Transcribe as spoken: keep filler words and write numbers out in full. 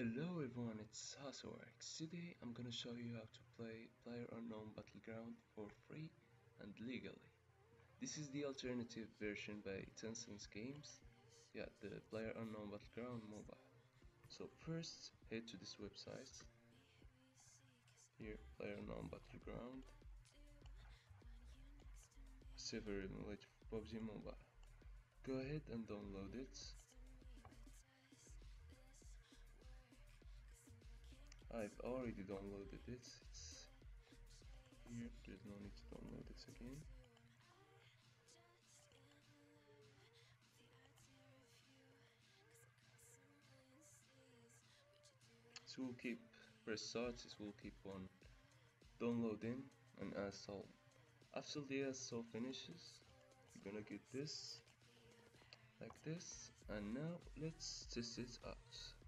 Hello everyone, it's Hosiwarix. Today I'm gonna show you how to play Player Unknown Battleground for free and legally. This is the alternative version by Tencent Games. Yeah, the Player Unknown Battleground mobile. So first, head to this website. Here, Player Unknown Battleground. Server emulator for P U B G Mobile. Go ahead and download it. I've already downloaded it. It's here, there's no need to download it again. So we'll keep press start, it will keep on downloading and install. After the install finishes, you're gonna get this like this, and now let's test it out.